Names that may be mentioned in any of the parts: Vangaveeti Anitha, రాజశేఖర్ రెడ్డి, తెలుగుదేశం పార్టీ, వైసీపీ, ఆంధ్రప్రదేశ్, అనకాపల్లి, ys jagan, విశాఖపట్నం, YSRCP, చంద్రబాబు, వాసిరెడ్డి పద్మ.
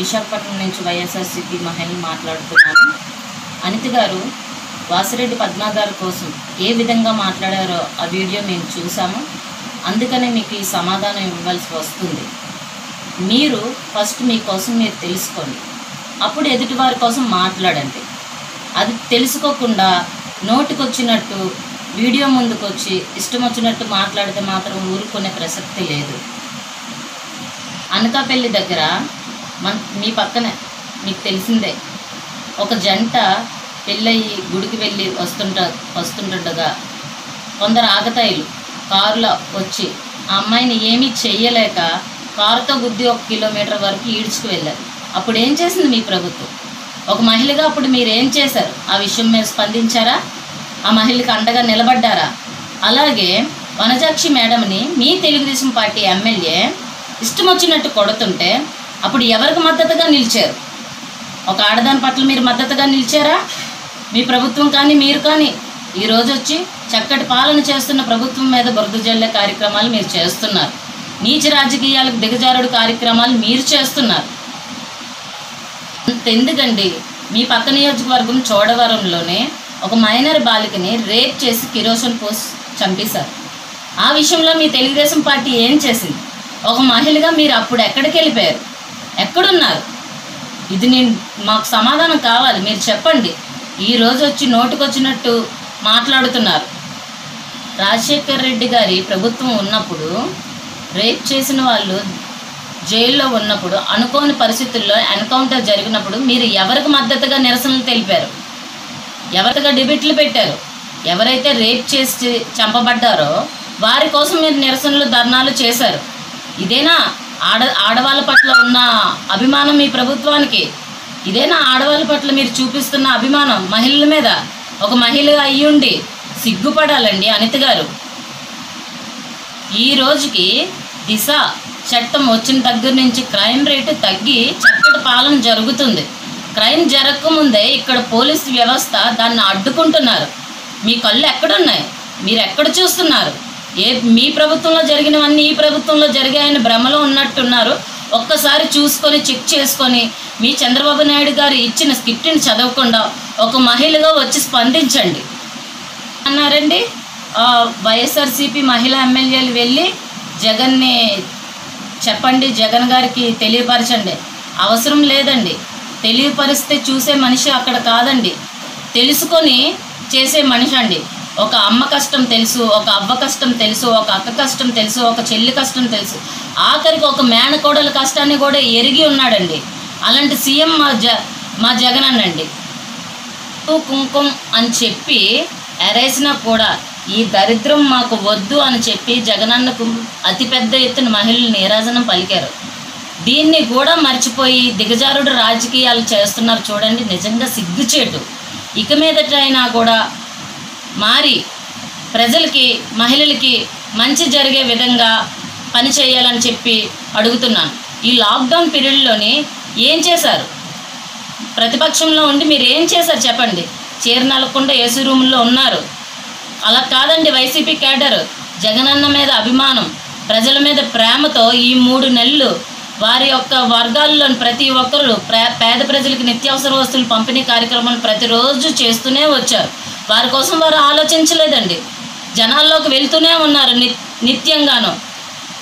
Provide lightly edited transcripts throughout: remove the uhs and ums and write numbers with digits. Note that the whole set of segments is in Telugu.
విశాఖపట్నం నుంచి వైఎస్ఆర్సీపీ మహిళ మాట్లాడుతున్నాను. అనిత గారు వాసిరెడ్డి పద్మ గారి కోసం ఏ విధంగా మాట్లాడారో ఆ వీడియో మేము చూసాము. అందుకనే మీకు ఈ సమాధానం ఇవ్వాల్సి వస్తుంది. మీరు ఫస్ట్ మీకోసం మీరు తెలుసుకోండి, అప్పుడు ఎదుటివారి కోసం మాట్లాడండి. అది తెలుసుకోకుండా నోటికొచ్చినట్టు వీడియో ముందుకు వచ్చి ఇష్టం వచ్చినట్టు మాట్లాడితే మాత్రం ఊరుకునే ప్రసక్తి లేదు. అనకాపల్లి దగ్గర మీ పక్కనే మీకు తెలిసిందే, ఒక జంట పెళ్ళయి గుడికి వెళ్ళి వస్తుండగా కొందరు ఆగతాయిలు కారులో వచ్చి ఆ అమ్మాయిని ఏమీ చెయ్యలేక కారుతో గుద్ది 1 కిలోమీటర్ వరకు ఈడ్చుకు వెళ్ళారు. అప్పుడు ఏం చేసింది మీ ప్రభుత్వం? ఒక మహిళగా అప్పుడు మీరేం చేశారు? ఆ విషయం మీద స్పందించారా? ఆ మహిళకి అండగా నిలబడ్డారా? అలాగే వనజాక్షి మేడంని మీ తెలుగుదేశం పార్టీ ఎమ్మెల్యే ఇష్టం వచ్చినట్టు కొడుతుంటే అప్పుడు ఎవరికి మద్దతుగా నిలిచారు? ఒక ఆడదాని పట్ల మీరు మద్దతుగా నిలిచారా? మీ ప్రభుత్వం కానీ మీరు కానీ ఈరోజు వచ్చి చక్కటి పాలన చేస్తున్న ప్రభుత్వం మీద బురద జల్లే కార్యక్రమాలు మీరు చేస్తున్నారు. నీచ రాజకీయాలకు దిగజారుడు కార్యక్రమాలు మీరు చేస్తున్నారు. అంతెందుకండి, మీ పక్క నియోజకవర్గం చోడవరంలోనే ఒక మైనర్ బాలికని రేప్ చేసి కిరోసిన్ పోసి చంపేశారు. ఆ విషయంలో మీ తెలుగుదేశం పార్టీ ఏం చేసింది? ఒక మహిళగా మీరు అప్పుడు ఎక్కడికి వెళ్ళిపోయారు? ఎక్కడున్నారు? ఇది మాకు సమాధానం కావాలి, మీరు చెప్పండి. ఈరోజు వచ్చి నోటికొచ్చినట్టు మాట్లాడుతున్నారు. రాజశేఖర్ రెడ్డి గారి ప్రభుత్వం ఉన్నప్పుడు రేప్ చేసిన వాళ్ళు జైల్లో ఉన్నప్పుడు అనుకోని పరిస్థితుల్లో ఎన్కౌంటర్ జరిగినప్పుడు మీరు ఎవరికి మద్దతుగా నిరసనలు తెలిపారు? ఎవరిగా డిబేట్లు పెట్టారు? ఎవరైతే రేప్ చేసి చంపబడ్డారో వారి కోసం మీరు నిరసనలు ధర్నాలు చేశారు. ఇదేనా ఆడవాళ్ళ పట్ల ఉన్న అభిమానం మీ ప్రభుత్వానికి? ఇదేనా ఆడవాళ్ళ పట్ల మీరు చూపిస్తున్న అభిమానం మహిళల మీద? ఒక మహిళగా అయ్యుండి సిగ్గుపడాలండి అనిత గారు. ఈ రోజుకి దిశ చట్టం వచ్చిన దగ్గర నుంచి క్రైమ్ రేటు తగ్గి చక్కటి పాలన జరుగుతుంది. క్రైమ్ జరగకముందే ఇక్కడ పోలీస్ వ్యవస్థ దాన్ని అడ్డుకుంటున్నారు. మీ కళ్ళు ఎక్కడున్నాయి? మీరు ఎక్కడ చూస్తున్నారు? మీ ప్రభుత్వంలో జరిగినవన్నీ ఈ ప్రభుత్వంలో జరిగాయని భ్రమలో ఉన్నట్టున్నారు. ఒక్కసారి చూసుకొని చెక్ చేసుకొని మీ చంద్రబాబు నాయుడు గారు ఇచ్చిన స్క్రిప్ట్ని చదవకుండా ఒక మహిళగా వచ్చి స్పందించండి అన్నారండి. వైఎస్ఆర్సీపీ మహిళా ఎమ్మెల్యేలు వెళ్ళి జగన్ని చెప్పండి, జగన్ గారికి తెలియపరచండి. అవసరం లేదండి, తెలియపరిస్తే చూసే మనిషి అక్కడ కాదండి, తెలుసుకొని చేసే మనిషి అండి. ఒక అమ్మ కష్టం తెలుసు, ఒక అవ్వ కష్టం తెలుసు, ఒక అక్క కష్టం తెలుసు, ఒక చెల్లి కష్టం తెలుసు, ఆఖరికి ఒక మేనకోడల కష్టాన్ని కూడా ఎరిగి ఉన్నాడండి. అలాంటి సీఎం మా జగన్ అనండి. కుంకుమ అని చెప్పి ఎరేసినా కూడా ఈ దరిద్రం మాకు వద్దు అని చెప్పి జగనన్నకు అతిపెద్ద ఎత్తున మహిళలు నీరాజనం పలికారు. దీన్ని కూడా మర్చిపోయి దిగజారుడు రాజకీయాలు చేస్తున్నారు చూడండి, నిజంగా సిగ్గుచేటు. ఇక మీదటైనా కూడా మారి ప్రజలకి మహిళలకి మంచి జరిగే విధంగా పని చేయాలని చెప్పి అడుగుతున్నాను. ఈ లాక్డౌన్ పీరియడ్లోని ఏం చేశారు? ప్రతిపక్షంలో ఉండి మీరు ఏం చేశారు చెప్పండి? చీరనలకుండా ఏసీ రూమ్లో ఉన్నారు. అలా కాదండి వైసీపీ క్యాడర్. జగనన్న మీద అభిమానం, ప్రజల మీద ప్రేమతో ఈ 3 నెలలు వారి యొక్క వర్గాల్లోని ప్రతి ఒక్కరు పేద ప్రజలకు నిత్యావసర వస్తువులు పంపిణీ కార్యక్రమాన్ని ప్రతిరోజు చేస్తూనే వచ్చారు. వారి కోసం వారు ఆలోచించలేదండి, జనాల్లోకి వెళ్తూనే ఉన్నారు నిత్యంగాను.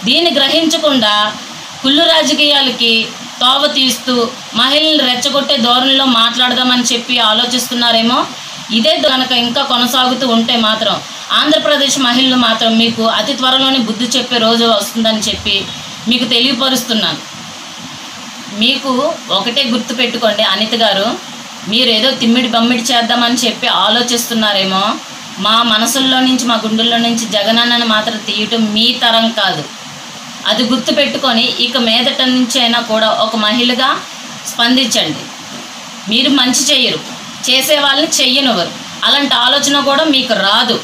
దీన్ని గ్రహించకుండా కుళ్ళు రాజకీయాలకి తోవ తీస్తూ మహిళల్ని రెచ్చగొట్టే ధోరణిలో మాట్లాడదామని చెప్పి ఆలోచిస్తున్నారేమో. ఇదే కనుక ఇంకా కొనసాగుతూ ఉంటే మాత్రం ఆంధ్రప్రదేశ్ మహిళలు మాత్రం మీకు అతి త్వరలోనే బుద్ధి చెప్పే రోజు వస్తుందని చెప్పి మీకు తెలియపరుస్తున్నాను. మీకు ఒకటే గుర్తుపెట్టుకోండి అనిత గారు, మీరు ఏదో తిమ్మిడి బమ్మిడి చేద్దామని చెప్పి ఆలోచిస్తున్నారేమో. మా మనసుల్లో నుంచి మా గుండెల్లో నుంచి జగనన్నని మాత్రం తీయటం మీ తరం కాదు. అది గుర్తుపెట్టుకొని ఇక మీదట నుంచి అయినా కూడా ఒక మహిళగా స్పందించండి. మీరు మంచి చేయరు, చేసే వాళ్ళని చెయ్యనివ్వరు. అలాంటి ఆలోచన కూడా మీకు రాదు.